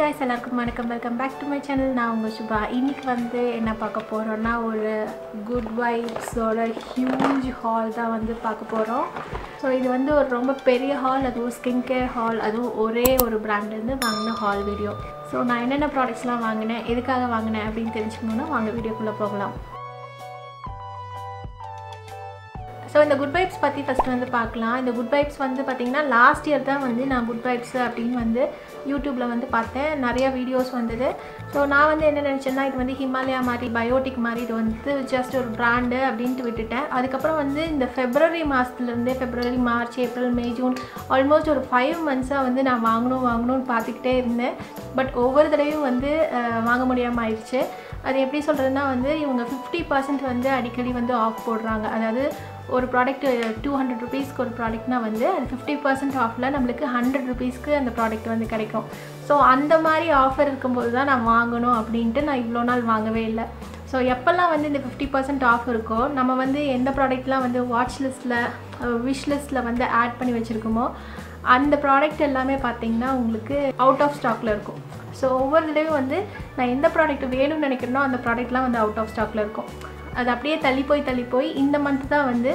guys, welcome back to my channel. நான் உங்க சுபா. இன்னைக்கு வந்து என்ன பார்க்க போறோம்னா ஒரு good vibes ஓட huge haul தான் வந்து பார்க்க போறோம். சோ இது வந்து ஒரு ரொம்ப பெரிய haul, அது ஸ்கின் கேர் haul, அது ஒரே ஒரு பிராண்ட்ல இருந்து வாங்குன haul வீடியோ. சோ நான் என்னென்ன ப்ராடக்ட்ஸ்லாம் வாங்குனேன், எதுக்காக வாங்குனேன் அப்படி தெரிஞ்சுக்கணும்னா வாங்க வீடியோக்குள்ள போகலாம். So இந்த good vibes பத்தி first வந்து பார்க்கலாம். இந்த good vibes வந்து பாத்தீங்கன்னா last year தான் வந்து நான் good vibes அப்படினு வந்து YouTubeல வந்து பார்த்தேன். நிறைய வீடியோஸ் வந்தது. சோ நான் வந்து என்ன நினைச்சேன்னா இது வந்து Himalaya மாதிரி பயோடிக் மாதிரி இது வந்து just ஒரு பிராண்ட் அப்படினு விட்டுட்டேன். அதுக்கு அப்புறம் வந்து இந்த February மாசத்துல இருந்து February March April May June almost ஒரு 5 months-ஆ வந்து நான் வாங்கணும் பார்த்துக்கிட்டே இருந்தேன். பட் ஒவ்வொரு தடவையும் வந்து வாங்க முடியாம ஆயிருச்சு. அது எப்படி சொல்றதுன்னா வந்து இவங்க 50% வந்து அடிக்கடி வந்து ஆஃப் போடுறாங்க. அதாவது ஒரு ப்ராடக்ட் 200 ரூபீஸ்க்கு ஒரு ப்ராடக்ட்னா வந்து அது 50% ஆஃப்ல நமக்கு 100 ரூபீஸ்க்கு அந்த ப்ராடக்ட் வந்து கிடைக்கும். ஸோ அந்த மாதிரி ஆஃபர் இருக்கும்போது தான் நான் வாங்கணும் அப்படின்ட்டு நான் இவ்வளோ நாள் வாங்கவே இல்லை. ஸோ எப்போல்லாம் வந்து இந்த 50% ஆஃப் இருக்கோ நம்ம வந்து எந்த ப்ராடக்ட்லாம் வந்து வாட்ச் லிஸ்ட்டில் விஷ் லிஸ்ட்டில் வந்து ஆட் பண்ணி வச்சுருக்கோமோ அந்த ப்ராடக்ட் எல்லாமே பார்த்திங்கன்னா உங்களுக்கு அவுட் ஆஃப் ஸ்டாக்கில் இருக்கும். ஸோ ஒவ்வொரு தடவையும் வந்து நான் எந்த ப்ராடக்ட் வேணும்னு நினைக்கிறேனோ அந்த ப்ராடக்ட்லாம் வந்து அவுட் ஆஃப் ஸ்டாக்கில் இருக்கும். அது அப்படியே தள்ளி போய் இந்த மந்த் தான் வந்து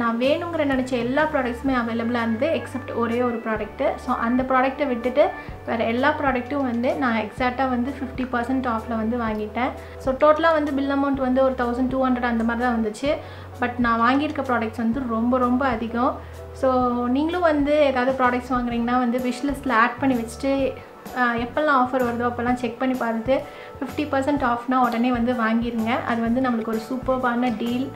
நான் வேணுங்கிற நினச்ச எல்லா ப்ராடக்ட்ஸுமே அவைலபிளாக இருந்தது எக்ஸப்ட் ஒரே ஒரு ப்ராடக்ட்டு. ஸோ அந்த ப்ராடக்ட்டை விட்டுட்டு வேறு எல்லா ப்ராடக்ட்டும் வந்து நான் எக்ஸாக்டாக வந்து 50% ஆஃபில் வந்து வாங்கிட்டேன். ஸோ டோட்டலாக வந்து பில் அமௌண்ட் வந்து ஒரு 1200 அந்த மாதிரி தான் வந்துச்சு. பட் நான் வாங்கியிருக்க ப்ராடக்ட்ஸ் வந்து ரொம்ப ரொம்ப அதிகம். ஸோ நீங்களும் வந்து ஏதாவது ப்ராடக்ட்ஸ் வாங்குறீங்கன்னா வந்து விஷ் லிஸ்ட்டில் ஆட் பண்ணி வச்சுட்டு எப்போல்லாம் ஆஃபர் வருதோ அப்போல்லாம் செக் பண்ணி பார்த்துட்டு 50% ஆஃப்னா உடனே வந்து வாங்கிடுங்க. அது வந்து நம்மளுக்கு ஒரு சூப்பர்பான டீல்.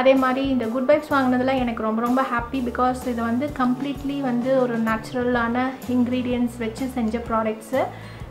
அதே மாதிரி இந்த குட் வைப்ஸ் வாங்கினதெல்லாம் எனக்கு ரொம்ப ரொம்ப ஹாப்பி. பிகாஸ் இது வந்து கம்ப்ளீட்லி வந்து ஒரு நேச்சுரலான இன்க்ரீடியன்ட்ஸ் வச்சு செஞ்ச ப்ராடக்ட்ஸு.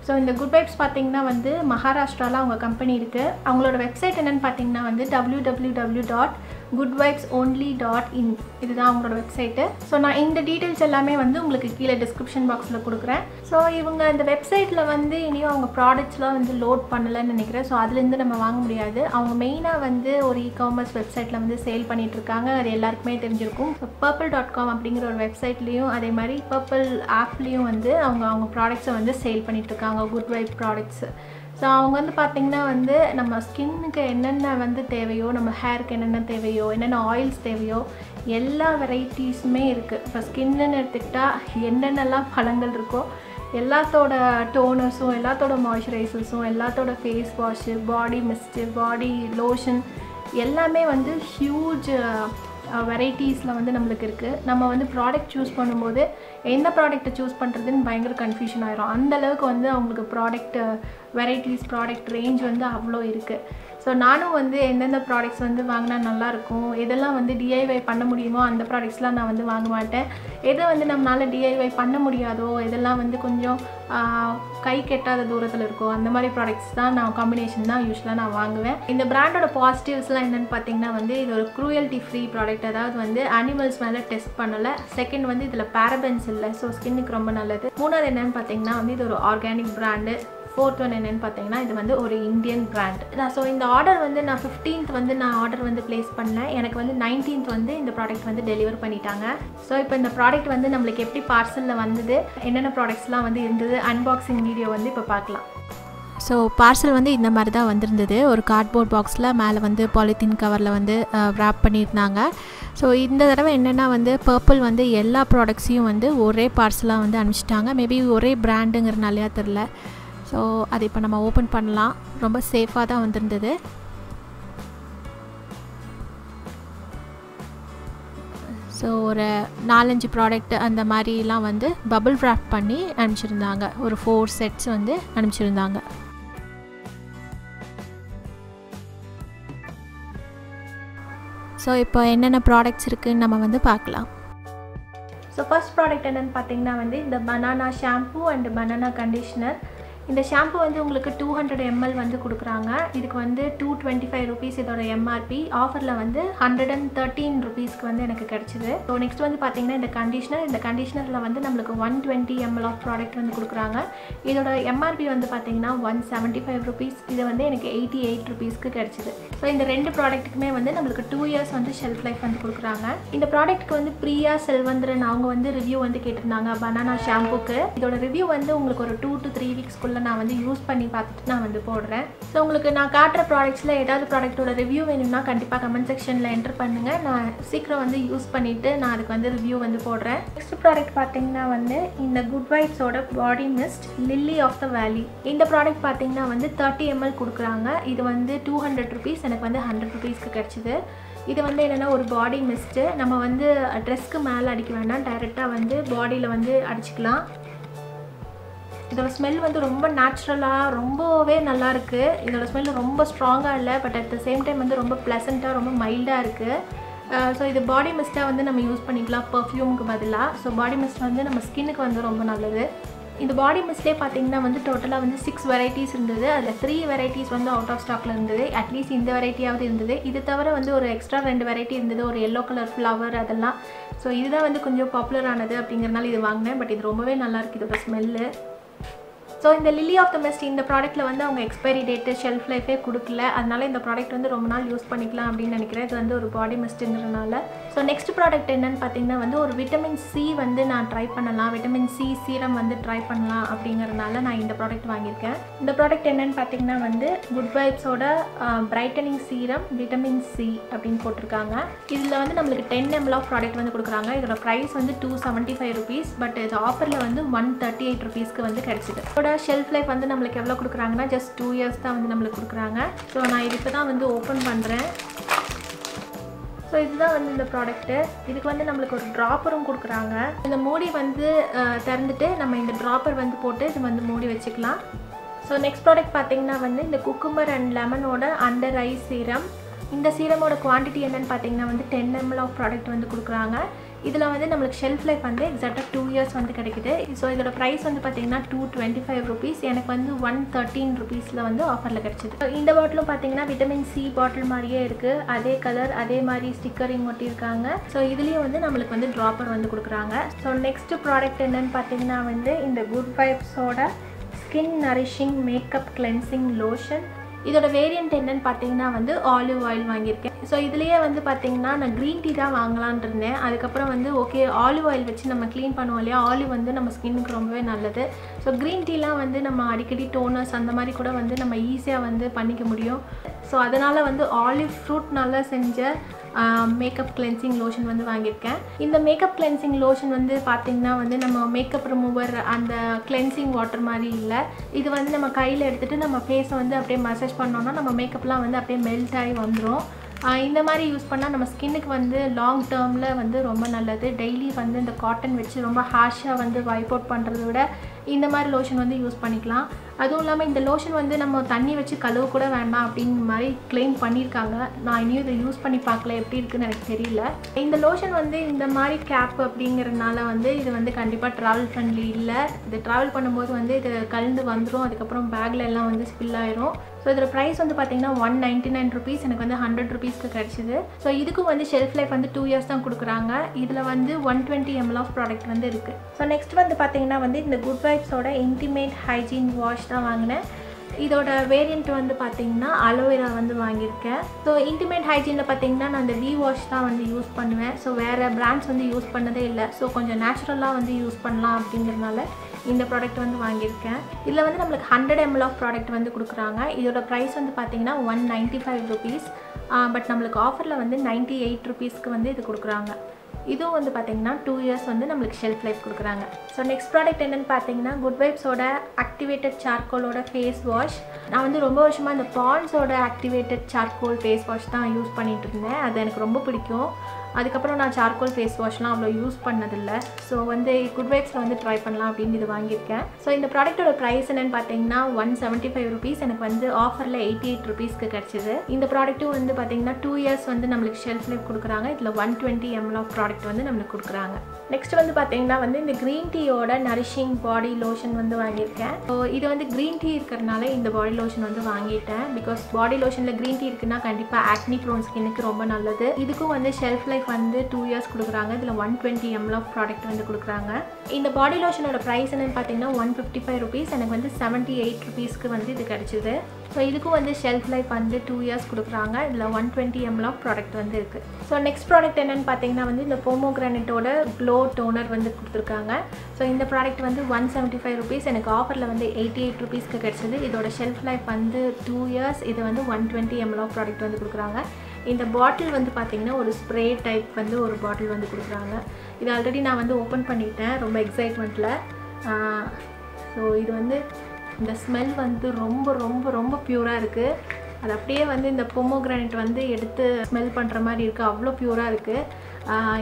ஸோ இந்த குட் வைப்ஸ் பார்த்திங்கன்னா வந்து மகாராஷ்டிராவில் அவங்க கம்பெனி இருக்குது. அவங்களோட வெப்சைட் என்னென்னு பார்த்திங்கன்னா வந்து www.goodvibesonly.in இதுதான் அவங்களோட வெப்சைட்டு. ஸோ நான் இந்த டீட்டெயில்ஸ் எல்லாமே வந்து உங்களுக்கு கீழே டிஸ்கிரிப்ஷன் பாக்ஸில் கொடுக்குறேன். ஸோ இவங்க இந்த வெப்சைட்டில் வந்து இனியும் அவங்க ப்ராடக்ட்ஸ்லாம் வந்து லோட் பண்ணலைன்னு நினைக்கிறேன். ஸோ அதுலேருந்து நம்ம வாங்க முடியாது. அவங்க மெயினாக வந்து ஒரு இகாமர்ஸ் வெப்சைட்டில் வந்து சேல் பண்ணிகிட்ருக்காங்க. அது எல்லாருக்குமே தெரிஞ்சிருக்கும். ஸோ purplle.com அப்படிங்கிற ஒரு வெப்சைட்லேயும் அதே மாதிரி Purplle ஆப்லேயும் வந்து அவங்க ப்ராடக்ட்ஸை வந்து சேல் பண்ணிகிட்ருக்காங்க. Good vibe products. ஸோ அவங்க வந்து பார்த்திங்கன்னா வந்து நம்ம ஸ்கின்னுக்கு என்னென்ன வந்து தேவையோ, நம்ம ஹேருக்கு என்னென்ன தேவையோ, என்னென்ன ஆயில்ஸ் தேவையோ எல்லா வெரைட்டிஸுமே இருக்குது. இப்போ ஸ்கின்னு எடுத்துக்கிட்டால் என்னென்னலாம் பழங்கள் இருக்கோ எல்லாத்தோட டோனர்ஸும் எல்லாத்தோட மாய்ஸ்சரைசர்ஸும் எல்லாத்தோட face wash, body mist, body lotion எல்லாமே வந்து ஹியூஜ் வெரைட்டிஸில் வந்து நம்மளுக்கு இருக்குது. நம்ம வந்து ப்ராடக்ட் சூஸ் பண்ணும்போது எந்த ப்ராடக்ட்டை சூஸ் பண்ணுறதுன்னு பயங்கர கன்ஃபியூஷன் ஆகிரும். அந்தளவுக்கு வந்து அவங்களுக்கு ப்ராடக்ட் வெரைட்டிஸ், ப்ராடக்ட் ரேஞ்ச் வந்து அவ்வளோ இருக்குது. ஸோ நானும் வந்து எந்தெந்த ப்ராடக்ட்ஸ் வந்து வாங்கினா நல்லாயிருக்கும், இதெல்லாம் வந்து டிஐஒய் பண்ண முடியுமோ அந்த ப்ராடக்ட்ஸ்லாம் நான் வந்து வாங்க மாட்டேன். எதை வந்து நம்மளால் டிஐஒய் பண்ண முடியாதோ, இதெல்லாம் வந்து கொஞ்சம் கை கெட்டாத தூரத்தில் இருக்கோ அந்த மாதிரி ப்ராடக்ட்ஸ் தான் நான் காம்பினேஷன் தான் யூஸ்வலாக நான் வாங்குவேன். இந்த பிராண்டோட பாசிட்டிவ்ஸ்லாம் என்னென்னு பார்த்திங்கன்னா வந்து இது ஒரு க்ரூயல்ட்டி ஃப்ரீ ப்ராடக்ட். அதாவது வந்து அனிமல்ஸ் மேலே டெஸ்ட் பண்ணலை. செகண்ட் வந்து இதில் பேரபென்ஸ் இல்லை. ஸோ ஸ்கின்னுக்கு ரொம்ப நல்லது. மூணாவது என்னென்னு பார்த்திங்கன்னா வந்து இது ஒரு ஆர்கானிக் பிராண்டு. ஃபோர்த் ஒன் என்னென்னு பார்த்தீங்கன்னா இது வந்து ஒரு இந்தியன் பிராண்ட். ஸோ இந்த ஆர்டர் வந்து நான் 15th வந்து நான் ஆர்டர் வந்து பிளேஸ் பண்ணேன். எனக்கு வந்து 19th வந்து இந்த ப்ராடக்ட் வந்து டெலிவர் பண்ணிட்டாங்க. ஸோ இப்போ இந்த ப்ராடக்ட் வந்து நம்மளுக்கு எப்படி பார்சலில் வந்தது, என்னென்ன ப்ராடக்ட்ஸ்லாம் வந்து இருந்தது, அன்பாக்சிங் வீடியோ வந்து இப்போ பார்க்கலாம். ஸோ பார்சல் வந்து இந்த மாதிரி தான் வந்திருந்தது. ஒரு கார்ட்போர்ட் பாக்ஸில் மேலே வந்து பாலித்தீன் கவரில் வந்து ரேப் பண்ணியிருந்தாங்க. ஸோ இந்த தடவை என்னென்னா வந்து Purplle வந்து எல்லா ப்ராடக்ட்ஸையும் வந்து ஒரே பார்சலாக வந்து அனுப்பிச்சிட்டாங்க. மேபி ஒரே பிராண்டுங்கிறனாலையா தெரில. ஸோ அது இப்போ நம்ம ஓப்பன் பண்ணலாம். ரொம்ப சேஃபாக தான் வந்திருந்தது. ஸோ ஒரு 4-5 ப்ராடக்ட் அந்த மாதிரிலாம் வந்து பபுள் ரேப் பண்ணி அனுப்பிச்சிருந்தாங்க. ஒரு 4 செட்ஸ் வந்து அனுப்பிச்சிருந்தாங்க. ஸோ இப்போ என்னென்ன ப்ராடக்ட்ஸ் இருக்குதுன்னு நம்ம வந்து பார்க்கலாம். ஸோ ஃபர்ஸ்ட் ப்ராடக்ட் என்னென்னு பார்த்திங்கன்னா வந்து இந்த banana shampoo and banana conditioner. இந்த ஷாம்பு வந்து உங்களுக்கு 200 ml வந்து கொடுக்குறாங்க. இதுக்கு வந்து 225 ருபீஸ் இதோட எம்ஆர்பி. ஆஃபரில் வந்து 113 ருபீஸ்க்கு வந்து எனக்கு கிடச்சிது. ஸோ நெக்ஸ்ட் வந்து பார்த்திங்கன்னா இந்த கண்டிஷ்னர். இந்த கண்டிஷ்னரில் வந்து நம்மளுக்கு 120 ml ஆஃப் ப்ராடக்ட் வந்து கொடுக்குறாங்க. இதோட எம்ஆர்பி வந்து பார்த்திங்கன்னா 175 ருபீஸ். இது வந்து எனக்கு 88 ருபீஸ்க்கு கிடச்சிது. ஸோ இந்த ரெண்டு ப்ராடக்ட்டுக்குமே வந்து நம்மளுக்கு 2 years வந்து ஷெல்ஃப் லைஃப் வந்து கொடுக்குறாங்க. இந்த ப்ராடக்ட்டுக்கு வந்து பிரியா செல்வந்திரன் அவங்க வந்து ரிவ்யூ வந்து கேட்டிருந்தாங்க பனானா ஷாம்புக்கு. இதோட ரிவ்யூ வந்து உங்களுக்கு ஒரு 2 to 3 weeks வீடியோல நான் வந்து யூஸ் பண்ணி பார்த்துட்டு நான் வந்து போடுறேன். சோ உங்களுக்கு நான் காட்ற productsல ஏதாவது productோட review வேணும்னா கண்டிப்பா comment sectionல enter பண்ணுங்க. நான் சீக்கிரம் வந்து யூஸ் பண்ணிட்டு நான் அதுக்கு வந்து review வந்து போடுறேன். நெக்ஸ்ட் product பாத்தீங்கன்னா வந்து இந்த Good Vibes ஓட body mist lily of the valley. இந்த product பாத்தீங்கன்னா வந்து 30 ml குடுக்குறாங்க. இது வந்து 200 rupees எனக்கு வந்து 100 rupees க்கு கிடைச்சது. இது வந்து என்னன்னா ஒரு body mist நம்ம வந்து dress க்கு மேல அடிக்க வேண்டாம் டைரக்ட்டா வந்து bodyல வந்து அடிச்சுக்கலாம். இதோட ஸ்மெல் வந்து ரொம்ப நேச்சுரலா ரொம்பவே நல்லா இருக்கு. இதோட ஸ்மெல் ரொம்ப ஸ்ட்ராங்கா இல்ல but at the same time வந்து ரொம்ப ப்ளசன்ட்டா ரொம்ப மைல்டா இருக்கு. சோ இது பாடி மிஸ்டா வந்து நம்ம யூஸ் பண்ணிக்கலாம் பெர்ஃப்யூம்க்கு பதிலா. சோ பாடி மிஸ்ட் வந்து நம்ம ஸ்கின்னுக்கு வந்து ரொம்ப நல்லது. இந்த பாடி மிஸ்ட்லே பாத்தீங்கன்னா வந்து டோட்டலா வந்து 6 வெரைட்டிஸ் இருந்தது. அதுல 3 வெரைட்டிஸ் வந்து அவுட் ஆஃப் ஸ்டாக்ல இருந்தது. அட்லீஸ்ட் இந்த வெரைட்டியாவது இருந்தது. இது தவிர வந்து ஒரு எக்ஸ்ட்ரா 2 வெரைட்டி இருந்தது. ஒரு yellow கலர் ஃப்ளவர் அதெல்லாம். சோ இதுதான் வந்து கொஞ்சம் பாப்புலர் ஆனது அப்படிங்கறனால இது வாங்குனேன். பட் இது ரொம்பவே நல்லா இருக்கு இதோட ஸ்மெல். So இந்த lily of the mist இந்த ப்ராடக்ட்ல வந்து அவங்க எக்ஸ்பைரி டேட் ஷெல்ஃப் லைஃபே கொடுக்கல. அதனால இந்த ப்ராடக்ட் வந்து ரொம்ப நாள் யூஸ் பண்ணிக்கலாம் அப்படி நினைக்கிறேன். இது வந்து ஒரு பாடி மிஸ்ட்ங்கறனால. சோ நெக்ஸ்ட் ப்ராடக்ட் என்னன்னு பாத்தீங்கன்னா வந்து ஒரு விட்டமின் சி வந்து நான் ட்ரை பண்ணலாம். விட்டமின் சி சீரம் வந்து ட்ரை பண்ணலாம் அப்படிங்கறனால நான் இந்த ப்ராடக்ட் வாங்கியிருக்கேன். இந்த ப்ராடக்ட் என்னன்னு பாத்தீங்கன்னா வந்து Good Vibes ஓட பிரைட்டனிங் சீரம் விட்டமின் சி அப்படினு போட்டுருக்காங்க. இதுல வந்து நமக்கு 10 ml ஆஃப் ப்ராடக்ட் வந்து கொடுக்கறாங்க. இதோட பிரைஸ் வந்து 275 rupees பட் இது ஆஃபர்ல வந்து 138 rupees க்கு வந்து கிடைச்சது. shelf life வந்து நமக்கு எவ்வளவு குடுக்குறாங்கன்னா just 2 years தான் வந்து நமக்கு குடுக்குறாங்க. சோ நான் இது இப்ப தான் வந்து ஓபன் பண்றேன். சோ இதுதான் வந்து இந்த ப்ராடக்ட். இதுக்கு வந்து நமக்கு ஒரு டிராப்பரும் குடுக்குறாங்க. இந்த மூடி வந்து திறந்துட்டு நம்ம இந்த டிராப்பர் வந்து போட்டு இது வந்து மூடி வச்சுக்கலாம். சோ நெக்ஸ்ட் ப்ராடக்ட் பாத்தீங்கன்னா வந்து இந்த குக்கும்பர் அண்ட் லெமனோட அண்டர் ஐ சீரம். இந்த சீரமோட குவாண்டிட்டி என்னன்னு பாத்தீங்கன்னா வந்து 10 ml ஆஃப் ப்ராடக்ட் வந்து குடுக்குறாங்க. இதல வந்து நமக்கு ஷெல்ஃப் லைஃப் வந்து எக்ஸாக்ட்டா 2 இயர்ஸ் வந்து கிடைக்குது. சோ இதோட பிரைஸ் வந்து பாத்தீங்கன்னா 225 rupees. எனக்கு வந்து 113 rupeesல வந்து ஆஃபர்ல கிடைச்சது. இந்த பாட்டிலும் பாத்தீங்கன்னா விட்டமின் சி பாட்டில் மாதிரியே இருக்கு. அதே கலர் அதே மாதிரி ஸ்டிக்கரிங் ஒட்டி இருக்காங்க. சோ இதுலயே வந்து நமக்கு வந்து டிராப்பர் வந்து கொடுக்கறாங்க. சோ நெக்ஸ்ட் ப்ராடக்ட் என்னன்னு பாத்தீங்கன்னா வந்து இந்த Good Vibes ஓட skin nourishing makeup cleansing lotion. இதோட வேரியன்ட் என்னன்னு பாத்தீங்கன்னா வந்து ஆலிவ் ஆயில் வாங்கியிருக்கேன். சோ இதுலயே வந்து பாத்தீங்கன்னா நான் கிரீன் டீ தான் வாங்கலாம்னு இருந்தேன். அதுக்கப்புறம் வந்து ஓகே ஆலிவ் ஆயில் வச்சு நம்ம க்ளீன் பண்ணுவோம் இல்லையா. ஆலிவ் வந்து நம்ம ஸ்கின்னுக்கு ரொம்பவே நல்லது. சோ கிரீன் டீலாம் வந்து நம்ம அடிக்கடி டோனர்ஸ் அந்த மாதிரி கூட வந்து நம்ம ஈஸியா வந்து பண்ணிக்க முடியும். சோ அதனால வந்து ஆலிவ் ஃப்ரூட்னால செஞ்ச மேக்கப் கிளென்சிங் லோஷன் வந்து வாங்கியிருக்கேன். இந்த மேக்கப் கிளென்சிங் லோஷன் வந்து பார்த்தீங்கன்னா வந்து நம்ம மேக்கப் ரிமூவர் அந்த கிளென்சிங் வாட்டர் மாதிரி இல்லை. இது வந்து நம்ம கையில் எடுத்துகிட்டு நம்ம ஃபேஸை வந்து அப்படியே மசாஜ் பண்ணோம்னா நம்ம மேக்கப்லாம் வந்து அப்படியே மெல்ட் ஆகி வந்துடும். இந்த மாதிரி யூஸ் பண்ணால் நம்ம ஸ்கின்னுக்கு வந்து லாங் டேர்மில் வந்து ரொம்ப நல்லது. டெய்லி வந்து இந்த காட்டன் வச்சு ரொம்ப ஹார்ஷாக வந்து வைப் அவுட் பண்ணுறத விட இந்த மாதிரி லோஷன் வந்து யூஸ் பண்ணிக்கலாம். அதுவும் இல்லாமல் இந்த லோஷன் வந்து நம்ம தண்ணி வச்சு கழுவு கூட வேண்டாம் அப்படிங்கிற மாதிரி கிளைம் பண்ணியிருக்காங்க. நான் இன்னும் இதை யூஸ் பண்ணி பார்க்கல எப்படி இருக்குன்னு எனக்கு தெரியல. இந்த லோஷன் வந்து இந்த மாதிரி கேப் அப்படிங்கிறதுனால வந்து இது வந்து கண்டிப்பாக ட்ராவல் ஃப்ரெண்ட்லி இல்லை. இது ட்ராவல் பண்ணும்போது வந்து இது கலந்து வந்துடும். அதுக்கப்புறம் பேக்கில் எல்லாம் வந்து ஸ்பில் ஆயிரும். ஸோ இதோட ப்ரைஸ் வந்து பார்த்தீங்கன்னா 199 rupees. எனக்கு வந்து 100 rupeesக்கு கிடைச்சிது. ஸோ இதுக்கும் வந்து ஷெல்ஃப் லைஃப் வந்து 2 years தான் கொடுக்குறாங்க. இதில் வந்து 120 ml ஆஃப் ப்ராடக்ட் வந்து இருக்குது. ஸோ நெக்ஸ்ட் வந்து பார்த்தீங்கன்னா வந்து இந்த Good Vibesோட இன்டிமேட் ஹைஜீன் வாஷ் தான் வாங்கினேன். இதோட வேரியண்ட் வந்து பார்த்தீங்கன்னா அலோவேரா வந்து வாங்கியிருக்கேன். ஸோ இன்டிமேட் ஹைஜீனில் பார்த்தீங்கன்னா நான் அந்த வி வாஷ் தான் வந்து யூஸ் பண்ணுவேன். ஸோ வேறு பிராண்ட்ஸ் வந்து யூஸ் பண்ணதே இல்லை. ஸோ கொஞ்சம் நேச்சுரலாக வந்து யூஸ் பண்ணலாம் அப்படிங்கிறதுனால இந்த ப்ராடக்ட் வந்து வாங்கியிருக்கேன். இதில் வந்து நம்மளுக்கு 100 ml ஆஃப் ப்ராடக்ட் வந்து கொடுக்குறாங்க. இதோட ப்ரைஸ் வந்து பார்த்தீங்கன்னா 195 rupees. பட் நம்மளுக்கு ஆஃபரில் வந்து 98 rupeesக்கு வந்து இது கொடுக்குறாங்க. இதுவும் வந்து பார்த்தீங்கன்னா 2 years வந்து நம்மளுக்கு ஷெல்ஃப் லைஃப் கொடுக்குறாங்க. ஸோ நெக்ஸ்ட் ப்ராடக்ட் என்னென்னு பார்த்தீங்கன்னா Good Vibesோட ஆக்டிவேட்டட் சார்கோலோட ஃபேஸ் வாஷ். நான் வந்து ரொம்ப வருஷமாக இந்த பாண்ட்ஸோட ஆக்டிவேட்டட் சார்கோல் ஃபேஸ் வாஷ் தான் யூஸ் பண்ணிகிட்டு இருந்தேன். அது எனக்கு ரொம்ப பிடிக்கும். அதுக்கப்புறம் நான் சார்கோல் ஃபேஸ் வாஷ்லாம் அவ்வளோ யூஸ் பண்ணதில்லை. ஸோ வந்து Good Vibesல வந்து ட்ரை பண்ணலாம் அப்படின்னு இது வாங்கியிருக்கேன். ஸோ இந்த ப்ராடக்ட்டோட ப்ரைஸ் என்னென்னு பார்த்தீங்கன்னா 175 rupees. எனக்கு வந்து ஆஃபரில் 88 rupeesக்கு கிடச்சிது. இந்த ப்ராடக்ட்டும் வந்து பார்த்தீங்கன்னா 2 years வந்து நம்மளுக்கு ஷெல்ஃப் லைஃப் கொடுக்குறாங்க. இதில் 120 ml ஆஃப் ப்ராடக்ட் வந்து நம்மளுக்கு கொடுக்குறாங்க. நெக்ஸ்ட் வந்து பார்த்தீங்கன்னா வந்து இந்த க்ரீன் டீயோட நரிஷிங் பாடி லோஷன் வந்து வாங்கியிருக்கேன். ஸோ இது வந்து க்ரீன் டீ இருக்கிறதுனால இந்த பாடி லோஷன் வந்து வாங்கிட்டேன். பிகாஸ் பாடி லோஷனில் க்ரீன் டீ இருக்குன்னா கண்டிப்பாக ஆக்னி ப்ரோன் ஸ்கின்னுக்கு ரொம்ப நல்லது. இதுக்கும் வந்து ஷெல்ஃப் லைஃப் வந்து 2 years கொடுக்குறாங்க. இதில் 120 ml ஆஃப் ப்ராடக்ட் வந்து கொடுக்குறாங்க. இந்த பாடி லோஷனோட ப்ரைஸ் என்னன்னு பார்த்தீங்கன்னா 155 rupees. எனக்கு வந்து 78 rupeesக்கு வந்து இது கிடைச்சிது. So idukum vande shelf life vande 2 years kudukranga idla 120ml of product vande irukku. So next product enna nu pathina vande indha pomegranate oda glow toner vande kuduthirukanga. So indha product vande 175 rupees enak offer la vande 88 rupees ku kedachadhu. Idoda shelf life vande 2 years idu vande 120ml of product vande kudukranga. Indha bottle vande pathina oru spray type vande oru bottle vande kudukranga. Idu already na vande open panniten romba excitement la. So idu vande the smell வந்து ரொம்ப ரொம்ப ரொம்ப பியூரா இருக்கு. அது அப்படியே வந்து இந்த pomegranate வந்து எடுத்து ஸ்மெல் பண்ற மாதிரி இருக்கு. அவ்ளோ பியூரா இருக்கு.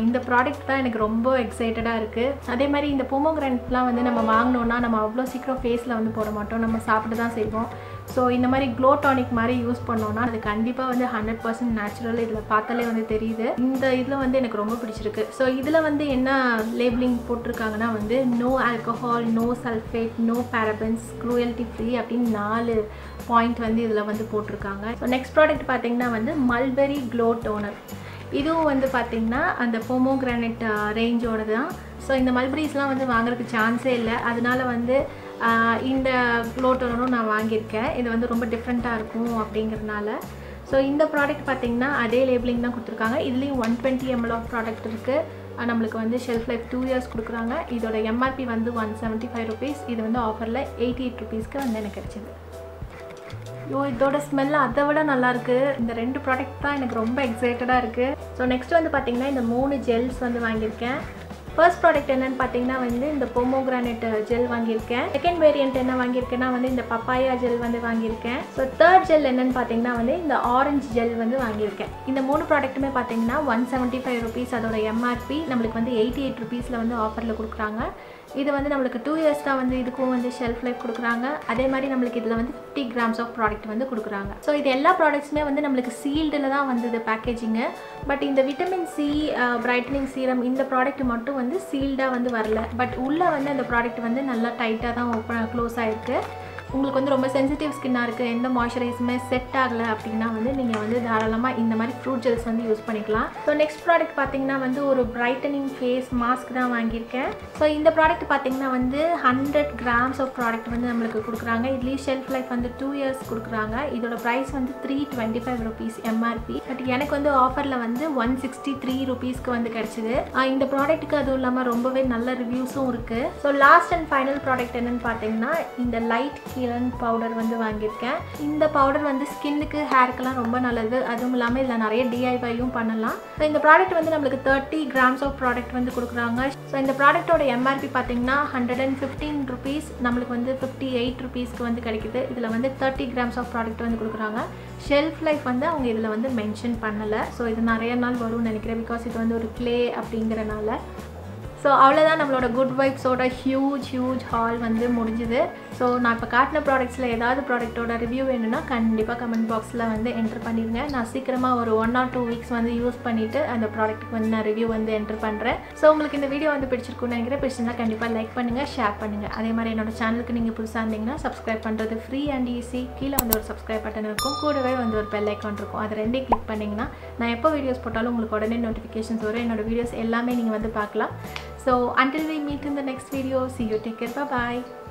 இந்த ப்ராடக்ட் தான் எனக்கு ரொம்ப எக்ஸைட்டடா இருக்கு. அதே மாதிரி இந்த போமோகிரானட்லாம் வந்து நம்ம வாங்குனோம்னா நம்ம அவ்ளோ சீக்கிரம் ஃபேஸ்ல வந்து போட மாட்டோம். நம்ம சாப்பிட்டு தான் செய்வோம். சோ இந்த மாதிரி glow tonic மாதிரி யூஸ் பண்ணோம்னா அது கண்டிப்பா வந்து 100% நேச்சுரல். இதுல பார்த்தாலே வந்து தெரியுது. இந்த இதுல வந்து எனக்கு ரொம்ப பிடிச்சிருக்கு. சோ இதுல வந்து என்ன லேபிளிங் போட்டுருக்காங்கன்னா வந்து no alcohol, no sulfate, no parabens, cruelty free அப்படி 4 பாயிண்ட் வந்து இதுல வந்து போட்டுருக்காங்க. சோ நெக்ஸ்ட் ப்ராடக்ட் பாத்தீங்கன்னா வந்து mulberry glow toner. இதுவும் வந்து பாத்தீங்கன்னா அந்த pomegranate ரேஞ்சோட தான். சோ இந்த மல்பரிஸ்லாம் வந்து வாங்குறதுக்கு சான்ஸே இல்ல. அதனால வந்து இந்த glow toner நான் வாங்கி இருக்கேன். இது வந்து ரொம்ப டிஃபரண்டா இருக்கும் அப்படிங்கறனால. சோ இந்த ப்ராடக்ட் பாத்தீங்கன்னா அதே லேபிளிங் தான் கொடுத்திருக்காங்க. இதுலயும் 120ml of product இருக்கு. நமக்கு வந்து shelf life 2 years கொடுக்கறாங்க. இதோட MRP வந்து 175 rupees. இது வந்து ஆஃபர்ல 88 rupees க்கு வந்து எனக்கு கிடைச்சது. யோ இதோட ஸ்மெல் அதவிட நல்லா இருக்கு. இந்த ரெண்டு ப்ராடக்ட் தான் எனக்கு ரொம்ப எக்ஸைட்டடா இருக்கு. சோ நெக்ஸ்ட் வந்து பாத்தீங்கன்னா இந்த 3 ஜெல்ஸ் வந்து வாங்கி இருக்கேன். ஃபர்ஸ்ட் ப்ராடக்ட் என்னன்னு பாத்தீங்கன்னா வந்து இந்த pomegranate ஜெல் வாங்கி இருக்கேன். செகண்ட் வேரியன்ட் என்ன வாங்கி இருக்கேன்னா வந்து இந்த papaya ஜெல் வந்து வாங்கி இருக்கேன். சோ தேர்ட் ஜெல் என்னன்னு பாத்தீங்கன்னா வந்து இந்த orange ஜெல் வந்து வாங்கி இருக்கேன். இந்த மூணு ப்ராடக்ட்டுமே பாத்தீங்கன்னா 175 rupees அதோட MRP நமக்கு வந்து 88 rupeesல வந்து ஆஃபர்ல கொடுக்கறாங்க. இது வந்து நமக்கு 2 years தான் வந்து இதுக்கு வந்து shelf life கொடுக்கறாங்க. அதே மாதிரி நமக்கு இதுல வந்து 50 grams of product வந்து கொடுக்கறாங்க. சோ இது எல்லா productsமே வந்து நமக்கு sealedல தான் வந்தது packaging. பட் இந்த vitamin C brightening serum இந்த product மட்டும் வந்து sealedா வந்து வரல. பட் உள்ள வந்து அந்த product வந்து நல்லா டைட்டா தான் ஓபன் க்ளோஸ் ஆயிருக்கு. உங்களுக்கு வந்து ரொம்ப சென்சிட்டிவ் ஸ்கின்னா இருக்கு. எந்த மாய்ஸ்சரைசருமே செட் ஆகல அப்படினா வந்து நீங்க வந்து தாராளமா இந்த மாதிரி ஃப்ரூட் ஜெல்ஸ் வந்து யூஸ் பண்ணிக்கலாம். சோ நெக்ஸ்ட் ப்ராடக்ட் பாத்தீங்கன்னா வந்து ஒரு பிரைட்டனிங் ஃபேஸ் மாஸ்க் தான் வாங்கி இருக்கேன். சோ இந்த ப்ராடக்ட் பாத்தீங்கன்னா வந்து 100 grams of product வந்து நமக்கு கொடுக்கறாங்க. இதுல shelf life வந்து 2 years கொடுக்கறாங்க. இதோட price வந்து 325 rupees MRP. பட் எனக்கு வந்து ஆஃபர்ல வந்து 163 rupees க்கு வந்து கிடைச்சது. இந்த ப்ராடக்ட்டுக்கு அதுவும்லாம ரொம்பவே நல்ல ரிவ்யூஸும் இருக்கு. So last and final product என்னன்னு பாத்தீங்கன்னா இந்த லைட் பவுடர் வந்து வாங்கிருக்கேன். இந்த பவுடர் வந்து ஸ்கின்னுக்கு ஹேர்க்கெல்லாம் ரொம்ப நல்லது. அதுவும் இல்லாம இல்ல நிறைய டிஐவையும் பண்ணலாம். சோ இந்த ப்ராடக்ட் வந்து நமக்கு 30 grams of product வந்து கொடுக்கறாங்க. சோ இந்த ப்ராடக்ட்டோட MRP பாத்தீங்கன்னா 115 rupees நமக்கு வந்து 58 rupees க்கு வந்து கிடைக்குது. இதுல வந்து 30 grams of product வந்து கொடுக்கறாங்க. shelf life வந்து அவங்க இதுல வந்து மென்ஷன் பண்ணல. சோ இது நிறைய நாள் வரும்னு நினைக்கிறேன். because இது வந்து ஒரு clay அப்படிங்கறனால. சோ அவ்வளவுதான் நம்மளோட good vibes ஓட huge haul வந்து முடிஞ்சது. சோ நான் இப்ப காட்டின ப்ராடக்ட்ஸ்ல ஏதாவது ப்ராடக்ட்டோட ரிவ்யூ வேணும்னா கண்டிப்பா கமெண்ட் பாக்ஸ்ல வந்து என்டர் பண்ணிருங்க. நான் சீக்கிரமா ஒரு 1 or 2 வீக்ஸ் வந்து யூஸ் பண்ணிட்டு அந்த ப்ராடக்ட்டுக்கு வந்து நான் ரிவ்யூ வந்து என்டர் பண்றேன். சோ உங்களுக்கு இந்த வீடியோ வந்து பிடிச்சிருக்கும்னு நினைக்கிறேன். பிடிச்சிருந்தா கண்டிப்பா லைக் பண்ணுங்க, ஷேர் பண்ணுங்க. அதே மாதிரி என்னோட சேனலுக்கு நீங்க புதுசா இருந்தீங்கன்னா சப்ஸ்கிரைப் பண்றது ஃப்ரீ அண்ட் ஈஸி. கீழ வந்து ஒரு சப்ஸ்கிரைப் பட்டன் இருக்கும். கூடவே வந்து ஒரு பெல் ஐகான் இருக்கும். அது ரெண்டையும் கிளிக் பண்ணீங்கன்னா நான் எப்போ வீடியோஸ் போட்டாலும் உங்களுக்கு உடனே நோட்டிஃபிகேஷன்ஸ் வரும். என்னோட வீடியோஸ் எல்லாமே நீங்க வந்து பார்க்கலாம். So until we meet in the next video, see you, take care, bye bye.